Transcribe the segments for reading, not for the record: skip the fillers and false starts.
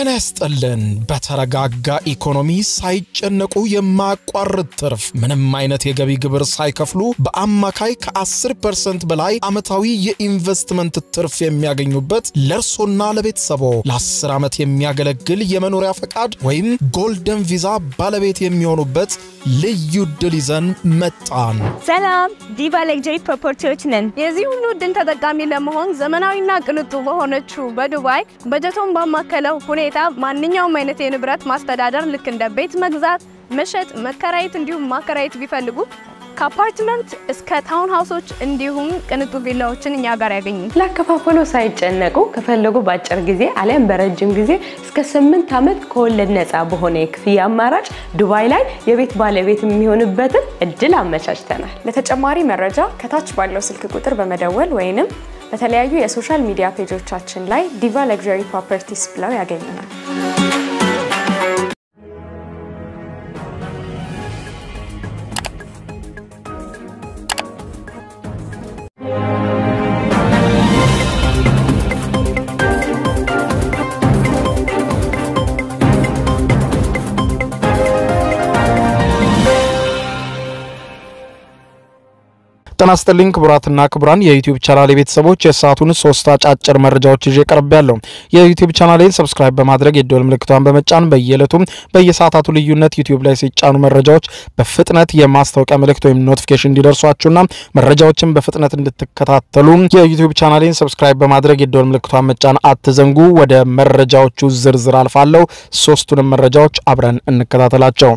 እንስተለን በተረጋጋ ኢኮኖሚ ሳይጨነቁ የማቋረጥ ትርፍ ምንም አይነት የገቢ ግብር ሳይከፍሉ በአማካይ ከ10% በላይ አመታዊ የኢንቨስትመንት ትርፍ የሚያገኙበት ለርሶና ለቤተሰቦ ለ10 አመት የሚያገለግል የመኖሪያ ፈቃድ ወይም ጎልደን ቪዛ ባለቤት የሚሆኑበት ልዩ ዕድል ይዘን መጣን። ሰላም ዲቫ ሌክጀሪ ፕሮፐርቲዎች ነን። የዚህ ሁሉ ዕድል ተጠቃሚ ለመሆን ዘመናዊና ቅንጡ በሆነችው በዱባይ በጀቶን ባማከለው ሁኔታ ማንኛውም አይነት የንብረት ማስተዳደር ልክ እንደ ቤት መግዛት መሸጥ መከራየት እንዲሁም ማከራየት ቢፈልጉ ከአፓርትመንት እስከ ታውን ሃውሶች እንዲሁም ቅንጡ ቪላዎችን እኛ ጋር ያገኙ። ለከፋፈሉ ሳይጨነቁ ከፈለጉ ባጭር ጊዜ አለም በረጅም ጊዜ እስከ 8 አመት ከወለድ ነፃ በሆነ የክፍያ አማራጭ ዱባይ ላይ የቤት ባለቤት የሚሆንበት እድል አመቻችተናል። ለተጨማሪ መረጃ ከታች ባለው ስልክ ቁጥር በመደወል ወይንም በተለያዩ የሶሻል ሚዲያ ፔጆቻችን ላይ ዲቫ ሌክዠሪ ፕሮፐርቲስ ብለው ያገኙናል። ተናስተልኝ ክብራትና ክብራን የዩቲዩብ ቻናሌ ቤተሰቦች የሰዓቱን 3 አጫጭር መረጃዎች ይዤ ቀርቤያለሁ። የዩቲዩብ ቻናሌን ሰብስክራይብ በማድረግ የደወል ምልክቷን በመጫን በየለቱም በየሰዓታቱ ልዩነት ዩቲዩብ ላይ ሲጫኑ መረጃዎች በፍጥነት የማስታወቂያ መልእክት ወይም ኖቲፊኬሽን እንዲደርሷችሁና መረጃዎችን በፍጥነት እንድትከታተሉ የዩቲዩብ ቻናሌን ሰብስክራይብ በማድረግ የደወል ምልክቷን መጫን አትዘንጉ። ወደ መረጃዎቹ ዝርዝር አልፋለሁ። 3ቱንም መረጃዎች አብረን እንከታተላቸው።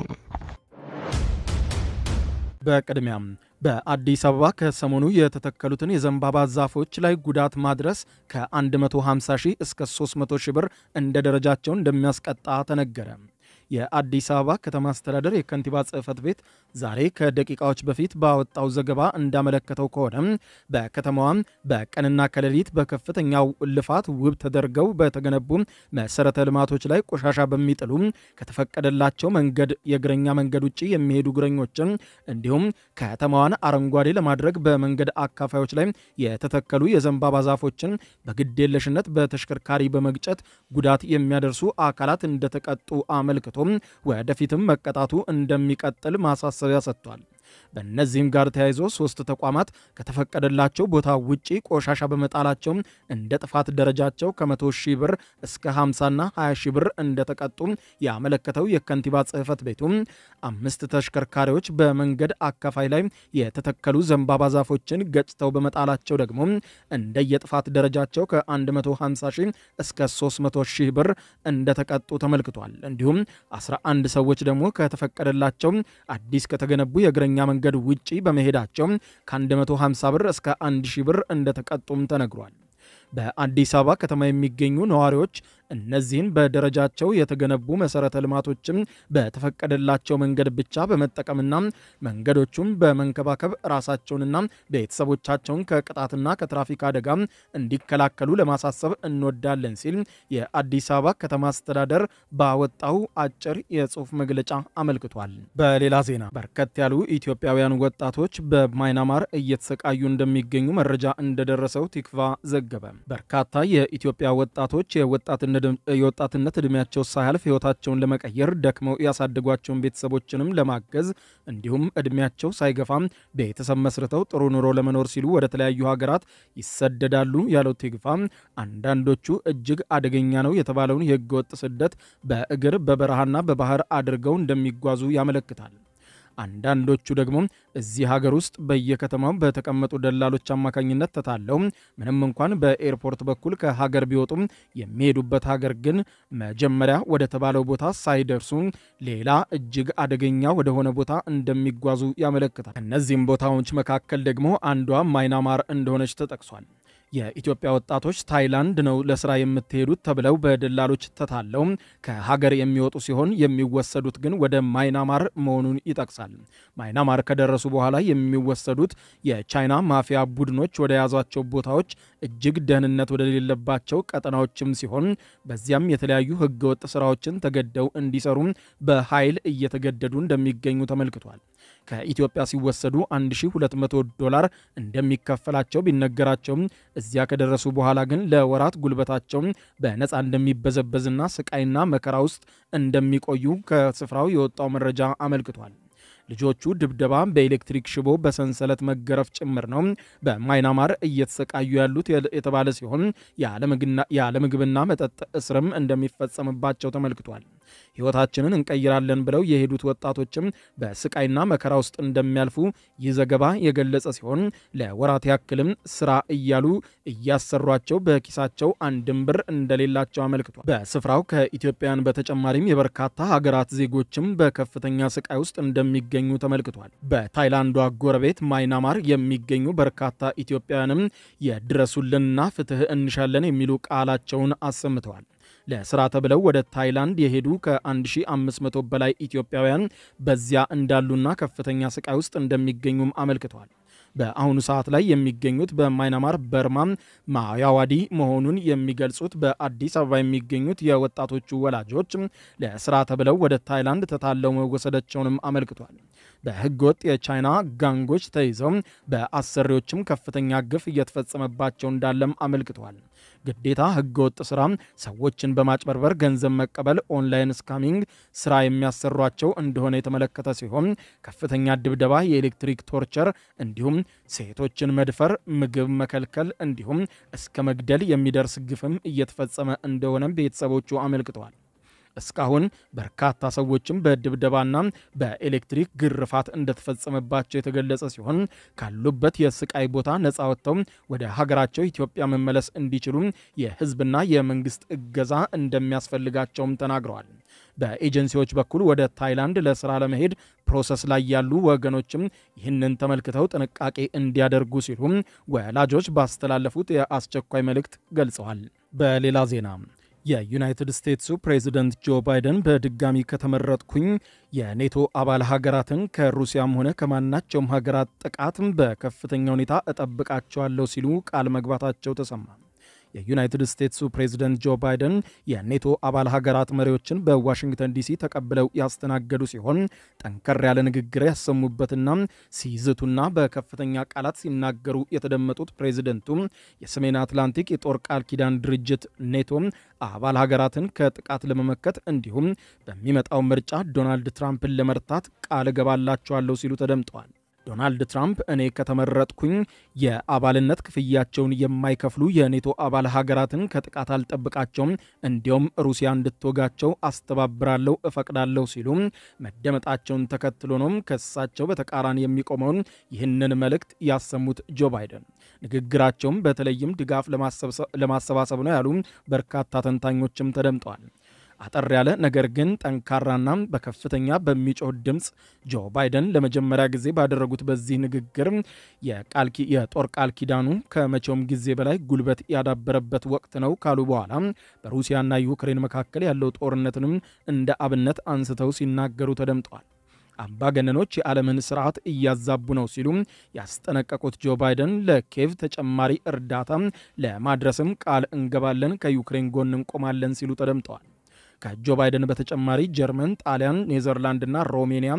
በቅድሚያም በአዲስ አበባ ከሰሞኑ የተተከሉትን የዘንባባ ዛፎች ላይ ጉዳት ማድረስ ከ150,000 እስከ 300,000 ብር እንደ ደረጃቸው እንደሚያስቀጣ ተነገረ። የአዲስ አበባ ከተማ አስተዳደር የከንቲባ ጽሕፈት ቤት ዛሬ ከደቂቃዎች በፊት ባወጣው ዘገባ እንዳመለከተው ከሆነ በከተማዋ በቀንና ከሌሊት በከፍተኛው ልፋት ውብ ተደርገው በተገነቡ መሰረተ ልማቶች ላይ ቆሻሻ በሚጥሉ ከተፈቀደላቸው መንገድ የእግረኛ መንገድ ውጪ የሚሄዱ እግረኞችን እንዲሁም ከተማዋን አረንጓዴ ለማድረግ በመንገድ አካፋዮች ላይ የተተከሉ የዘንባባ ዛፎችን በግዴለሽነት በተሽከርካሪ በመግጨት ጉዳት የሚያደርሱ አካላት እንደተቀጡ አመልክቶ ወደፊትም መቀጣቱ እንደሚቀጥል ማሳሰቢያ ሰጥቷል። በእነዚህም ጋር ተያይዞ 3 ተቋማት ከተፈቀደላቸው ቦታ ውጪ ቆሻሻ በመጣላቸው እንደ ጥፋት ደረጃቸው ከ100,000 ብር እስከ 50ና 20,000 ብር እንደተቀጡ ያመለከተው የከንቲባ ጽሕፈት ቤቱ 5 ተሽከርካሪዎች በመንገድ አካፋይ ላይ የተተከሉ ዘንባባ ዛፎችን ገጭተው በመጣላቸው ደግሞ እንደ የጥፋት ደረጃቸው ከ150,000 እስከ 300,000 ብር እንደተቀጡ ተመልክቷል። እንዲሁም 11 ሰዎች ደግሞ ከተፈቀደላቸው አዲስ ከተገነቡ የእግረኛ መንገድ ውጪ በመሄዳቸው ከ150 ብር እስከ 1,000 ብር እንደተቀጡም ተነግሯል። በአዲስ አበባ ከተማ የሚገኙ ነዋሪዎች እነዚህን በደረጃቸው የተገነቡ መሰረተ ልማቶችን በተፈቀደላቸው መንገድ ብቻ በመጠቀምና መንገዶቹም በመንከባከብ ራሳቸውንና ቤተሰቦቻቸውን ከቅጣትና ከትራፊክ አደጋ እንዲከላከሉ ለማሳሰብ እንወዳለን ሲል የአዲስ አበባ ከተማ አስተዳደር ባወጣው አጭር የጽሑፍ መግለጫ አመልክቷል። በሌላ ዜና በርከት ያሉ ኢትዮጵያውያን ወጣቶች በማይናማር እየተሰቃዩ እንደሚገኙ መረጃ እንደደረሰው ቲክቫ ዘገበ። በርካታ የኢትዮጵያ ወጣቶች የወጣትነት እድሜያቸው ሳያልፍ ህይወታቸውን ለመቀየር ደክመው ያሳደጓቸውን ቤተሰቦችንም ለማገዝ እንዲሁም እድሜያቸው ሳይገፋም ቤተሰብ መስርተው ጥሩ ኑሮ ለመኖር ሲሉ ወደ ተለያዩ ሀገራት ይሰደዳሉ ያለው ቲክቫ አንዳንዶቹ እጅግ አደገኛ ነው የተባለውን የህገወጥ ስደት በእግር በበረሃና በባህር አድርገው እንደሚጓዙ ያመለክታል። አንዳንዶቹ ደግሞ እዚህ ሀገር ውስጥ በየከተማው በተቀመጡ ደላሎች አማካኝነት ተታለው ምንም እንኳን በኤርፖርት በኩል ከሀገር ቢወጡም የሚሄዱበት ሀገር ግን መጀመሪያ ወደ ተባለው ቦታ ሳይደርሱ ሌላ እጅግ አደገኛ ወደ ሆነ ቦታ እንደሚጓዙ ያመለክታል። እነዚህም ቦታዎች መካከል ደግሞ አንዷ ማይናማር እንደሆነች ተጠቅሷል። የኢትዮጵያ ወጣቶች ታይላንድ ነው ለስራ የምትሄዱት ተብለው በደላሎች ተታለው ከሀገር የሚወጡ ሲሆን የሚወሰዱት ግን ወደ ማይናማር መሆኑን ይጠቅሳል። ማይናማር ከደረሱ በኋላ የሚወሰዱት የቻይና ማፊያ ቡድኖች ወደ ያዟቸው ቦታዎች እጅግ ደህንነት ወደሌለባቸው ቀጠናዎችም ሲሆን በዚያም የተለያዩ ህገወጥ ስራዎችን ተገደው እንዲሰሩ በኃይል እየተገደዱ እንደሚገኙ ተመልክቷል። ከኢትዮጵያ ሲወሰዱ $1200 እንደሚከፈላቸው ቢነገራቸው እዚያ ከደረሱ በኋላ ግን ለወራት ጉልበታቸው በነጻ እንደሚበዘበዝና ስቃይና መከራ ውስጥ እንደሚቆዩ ከስፍራው የወጣው መረጃ አመልክቷል። ልጆቹ ድብደባ በኤሌክትሪክ ሽቦ በሰንሰለት መገረፍ ጭምር ነው በማይናማር እየተሰቃዩ ያሉት የተባለ ሲሆን ያለምግብና መጠጥ እስርም እንደሚፈጸምባቸው ተመልክቷል። ሕይወታችንን እንቀይራለን ብለው የሄዱት ወጣቶችም በስቃይና መከራ ውስጥ እንደሚያልፉ ይዘገባ የገለጸ ሲሆን ለወራት ያክልም ስራ እያሉ እያሰሯቸው በኪሳቸው አንድም ብር እንደሌላቸው አመልክቷል። በስፍራው ከኢትዮጵያውያን በተጨማሪም የበርካታ ሀገራት ዜጎችም በከፍተኛ ስቃይ ውስጥ እንደሚገኙ ተመልክቷል። በታይላንዷ ጎረቤት ማይናማር የሚገኙ በርካታ ኢትዮጵያውያንም የድረሱልንና ፍትህ እንሻለን የሚሉ ቃላቸውን አሰምተዋል። ለስራ ተብለው ወደ ታይላንድ የሄዱ ከ1500 በላይ ኢትዮጵያውያን በዚያ እንዳሉና ከፍተኛ ስቃይ ውስጥ እንደሚገኙም አመልክቷል። በአሁኑ ሰዓት ላይ የሚገኙት በማይናማር በርማ ማያዋዲ መሆኑን የሚገልጹት በአዲስ አበባ የሚገኙት የወጣቶቹ ወላጆች ለስራ ተብለው ወደ ታይላንድ ተታለው መወሰዳቸውንም አመልክቷል። በህገወጥ የቻይና ጋንጎች ተይዘው በአሰሪዎችም ከፍተኛ ግፍ እየተፈጸመባቸው እንዳለም አመልክቷል። ግዴታ ህገወጥ ስራ፣ ሰዎችን በማጭበርበር ገንዘብ መቀበል፣ ኦንላይን ስካሚንግ ስራ የሚያሰሯቸው እንደሆነ የተመለከተ ሲሆን ከፍተኛ ድብደባ፣ የኤሌክትሪክ ቶርቸር እንዲሁም ሴቶችን መድፈር፣ ምግብ መከልከል እንዲሁም እስከ መግደል የሚደርስ ግፍም እየተፈጸመ እንደሆነ ቤተሰቦቹ አመልክተዋል። እስካሁን በርካታ ሰዎችም በድብደባና በኤሌክትሪክ ግርፋት እንደተፈጸመባቸው የተገለጸ ሲሆን ካሉበት የስቃይ ቦታ ነፃ ወጥተው ወደ ሀገራቸው ኢትዮጵያ መመለስ እንዲችሉ የህዝብና የመንግስት እገዛ እንደሚያስፈልጋቸውም ተናግረዋል። በኤጀንሲዎች በኩል ወደ ታይላንድ ለስራ ለመሄድ ፕሮሰስ ላይ ያሉ ወገኖችም ይህንን ተመልክተው ጥንቃቄ እንዲያደርጉ ሲሉ ወላጆች ባስተላለፉት የአስቸኳይ መልእክት ገልጸዋል። በሌላ ዜና የዩናይትድ ስቴትሱ ፕሬዝዳንት ጆ ባይደን በድጋሚ ከተመረጥኩኝ የኔቶ አባል ሀገራትን ከሩሲያም ሆነ ከማናቸውም ሀገራት ጥቃትም በከፍተኛ ሁኔታ እጠብቃቸዋለሁ ሲሉ ቃል መግባታቸው ተሰማ። የዩናይትድ ስቴትሱ ፕሬዝዳንት ጆ ባይደን የኔቶ አባል ሀገራት መሪዎችን በዋሽንግተን ዲሲ ተቀብለው ያስተናገዱ ሲሆን ጠንከር ያለ ንግግር ያሰሙበትና ሲዝቱና በከፍተኛ ቃላት ሲናገሩ የተደመጡት ፕሬዝደንቱ የሰሜን አትላንቲክ የጦር ቃል ኪዳን ድርጅት ኔቶ አባል ሀገራትን ከጥቃት ለመመከት እንዲሁም በሚመጣው ምርጫ ዶናልድ ትራምፕን ለመርታት ቃል እገባላቸዋለሁ ሲሉ ተደምጠዋል። ዶናልድ ትራምፕ እኔ ከተመረጥኩኝ የአባልነት ክፍያቸውን የማይከፍሉ የኔቶ አባል ሀገራትን ከጥቃት አልጠብቃቸውም፣ እንዲያውም ሩሲያ እንድትወጋቸው አስተባብራለሁ፣ እፈቅዳለሁ ሲሉ መደመጣቸውን ተከትሎ ነው ከሳቸው በተቃራኒ የሚቆመውን ይህንን መልእክት ያሰሙት ጆ ባይደን። ንግግራቸውም በተለይም ድጋፍ ለማሰባሰብ ነው ያሉ በርካታ ተንታኞችም ተደምጠዋል። አጠር ያለ ነገር ግን ጠንካራና በከፍተኛ በሚጮህ ድምጽ ጆ ባይደን ለመጀመሪያ ጊዜ ባደረጉት በዚህ ንግግር የጦር ቃል ኪዳኑ ከመቼውም ጊዜ በላይ ጉልበት ያዳበረበት ወቅት ነው ካሉ በኋላ በሩሲያና ዩክሬን መካከል ያለው ጦርነትንም እንደ አብነት አንስተው ሲናገሩ ተደምጠዋል። አምባገነኖች የዓለምን ስርዓት እያዛቡ ነው ሲሉ ያስጠነቀቁት ጆ ባይደን ለኬቭ ተጨማሪ እርዳታ ለማድረስም ቃል እንገባለን፣ ከዩክሬን ጎን እንቆማለን ሲሉ ተደምጠዋል። ከጆ ባይደን በተጨማሪ ጀርመን፣ ጣሊያን፣ ኔዘርላንድና ሮሜኒያ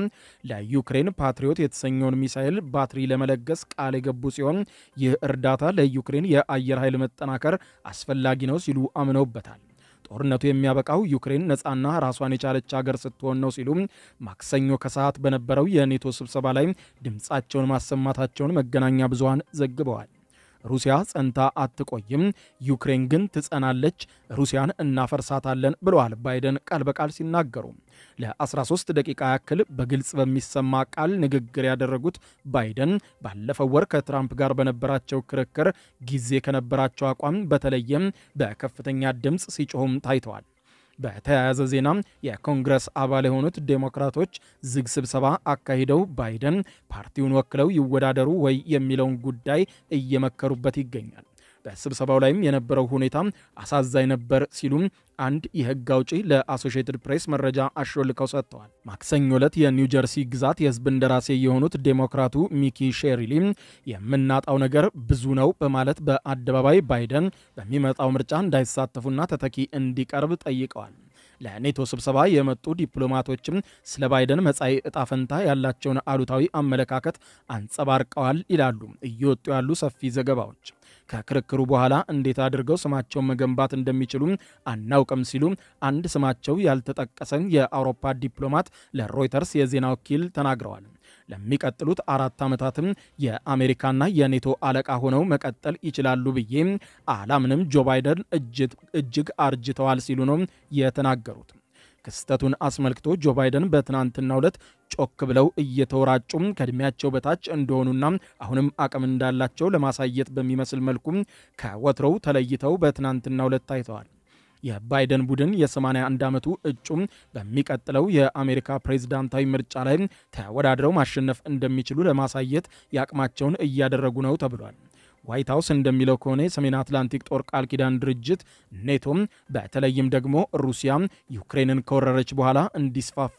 ለዩክሬን ፓትሪዮት የተሰኘውን ሚሳኤል ባትሪ ለመለገስ ቃል የገቡ ሲሆን ይህ እርዳታ ለዩክሬን የአየር ኃይል መጠናከር አስፈላጊ ነው ሲሉ አምነውበታል። ጦርነቱ የሚያበቃው ዩክሬን ነፃና ራሷን የቻለች ሀገር ስትሆን ነው ሲሉ ማክሰኞ ከሰዓት በነበረው የኔቶ ስብሰባ ላይ ድምፃቸውን ማሰማታቸውን መገናኛ ብዙሃን ዘግበዋል። ሩሲያ ጸንታ አትቆይም፣ ዩክሬን ግን ትጸናለች፣ ሩሲያን እናፈርሳታለን ብለዋል ባይደን ቃል በቃል ሲናገሩ። ለ13 ደቂቃ ያክል በግልጽ በሚሰማ ቃል ንግግር ያደረጉት ባይደን ባለፈው ወር ከትራምፕ ጋር በነበራቸው ክርክር ጊዜ ከነበራቸው አቋም በተለየም በከፍተኛ ድምፅ ሲጮሁም ታይተዋል። በተያያዘ ዜና የኮንግረስ አባል የሆኑት ዴሞክራቶች ዝግ ስብሰባ አካሂደው ባይደን ፓርቲውን ወክለው ይወዳደሩ ወይ የሚለውን ጉዳይ እየመከሩበት ይገኛል። በስብሰባው ላይም የነበረው ሁኔታ አሳዛኝ ነበር ሲሉ አንድ የህግ አውጪ ለአሶሺየትድ ፕሬስ መረጃ አሾልከው ሰጥተዋል። ማክሰኞ ዕለት የኒው ጀርሲ ግዛት የህዝብ እንደራሴ የሆኑት ዴሞክራቱ ሚኪ ሼሪሊ የምናጣው ነገር ብዙ ነው በማለት በአደባባይ ባይደን በሚመጣው ምርጫ እንዳይሳተፉና ተተኪ እንዲቀርብ ጠይቀዋል። ለኔቶ ስብሰባ የመጡ ዲፕሎማቶችም ስለ ባይደን መጻይ እጣፈንታ ያላቸውን አሉታዊ አመለካከት አንጸባርቀዋል ይላሉ እየወጡ ያሉ ሰፊ ዘገባዎች። ከክርክሩ በኋላ እንዴት አድርገው ስማቸው መገንባት እንደሚችሉ አናውቅም ሲሉ አንድ ስማቸው ያልተጠቀሰ የአውሮፓ ዲፕሎማት ለሮይተርስ የዜና ወኪል ተናግረዋል። ለሚቀጥሉት 4 ዓመታትም የአሜሪካና የኔቶ አለቃ ሆነው መቀጠል ይችላሉ ብዬ አላምንም። ጆ ባይደን እጅግ አርጅተዋል ሲሉ ነው የተናገሩት። ክስተቱን አስመልክቶ ጆ ባይደን በትናንትናው ዕለት ጮክ ብለው እየተወራጩ ከድሚያቸው በታች እንደሆኑና አሁንም አቅም እንዳላቸው ለማሳየት በሚመስል መልኩ ከወትሮው ተለይተው በትናንትናው ዕለት ታይተዋል። የባይደን ቡድን የ81 ዓመቱ እጩም በሚቀጥለው የአሜሪካ ፕሬዝዳንታዊ ምርጫ ላይ ተወዳድረው ማሸነፍ እንደሚችሉ ለማሳየት ያቅማቸውን እያደረጉ ነው ተብሏል። ዋይት ሃውስ እንደሚለው ከሆነ ሰሜን አትላንቲክ ጦር ቃል ኪዳን ድርጅት ኔቶም በተለይም ደግሞ ሩሲያ ዩክሬንን ከወረረች በኋላ እንዲስፋፋ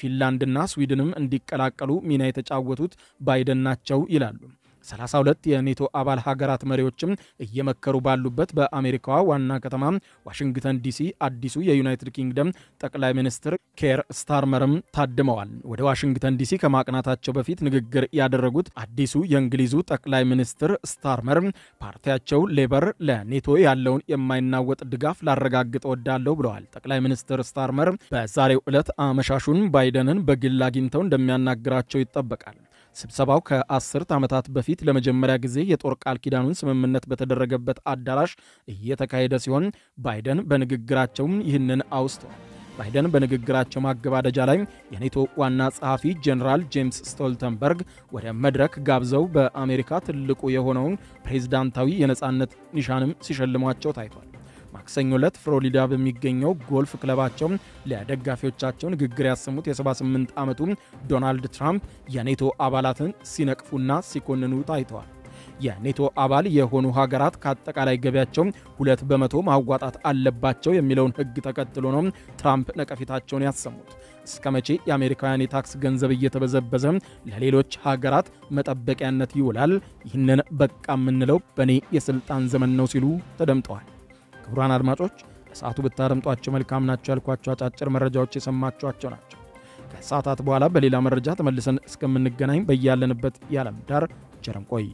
ፊንላንድና ስዊድንም እንዲቀላቀሉ ሚና የተጫወቱት ባይደን ናቸው ይላሉ። 32 የኔቶ አባል ሀገራት መሪዎችም እየመከሩ ባሉበት በአሜሪካዋ ዋና ከተማ ዋሽንግተን ዲሲ አዲሱ የዩናይትድ ኪንግደም ጠቅላይ ሚኒስትር ኬር ስታርመርም ታድመዋል። ወደ ዋሽንግተን ዲሲ ከማቅናታቸው በፊት ንግግር ያደረጉት አዲሱ የእንግሊዙ ጠቅላይ ሚኒስትር ስታርመር ፓርቲያቸው ሌበር ለኔቶ ያለውን የማይናወጥ ድጋፍ ላረጋግጥ እወዳለሁ ብለዋል። ጠቅላይ ሚኒስትር ስታርመር በዛሬው ዕለት አመሻሹን ባይደንን በግል አግኝተው እንደሚያናግራቸው ይጠበቃል። ስብሰባው ከ10 ዓመታት በፊት ለመጀመሪያ ጊዜ የጦር ቃል ኪዳኑን ስምምነት በተደረገበት አዳራሽ እየተካሄደ ሲሆን ባይደን በንግግራቸው ይህንን አውስተዋል። ባይደን በንግግራቸው ማገባደጃ ላይ የኔቶ ዋና ጸሐፊ ጄኔራል ጄምስ ስቶልተንበርግ ወደ መድረክ ጋብዘው በአሜሪካ ትልቁ የሆነውን ፕሬዝዳንታዊ የነጻነት ኒሻንም ሲሸልሟቸው ታይቷል። ማክሰኞ ዕለት ፍሎሪዳ በሚገኘው ጎልፍ ክለባቸው ለደጋፊዎቻቸው ንግግር ያሰሙት የ78 ዓመቱ ዶናልድ ትራምፕ የኔቶ አባላትን ሲነቅፉና ሲኮንኑ ታይተዋል። የኔቶ አባል የሆኑ ሀገራት ከአጠቃላይ ገቢያቸው 2% ማዋጣት አለባቸው የሚለውን ሕግ ተከትሎ ነው ትራምፕ ነቀፊታቸውን ያሰሙት። እስከ መቼ የአሜሪካውያን የታክስ ገንዘብ እየተበዘበዘ ለሌሎች ሀገራት መጠበቂያነት ይውላል? ይህንን በቃ የምንለው በእኔ የስልጣን ዘመን ነው ሲሉ ተደምጠዋል። ክቡራን አድማጮች ለሰዓቱ ብታደምጧቸው መልካም ናቸው ያልኳቸው አጫጭር መረጃዎች የሰማችኋቸው ናቸው። ከሰዓታት በኋላ በሌላ መረጃ ተመልሰን እስከምንገናኝ በያለንበት የዓለም ዳር ቸር ቆዩ።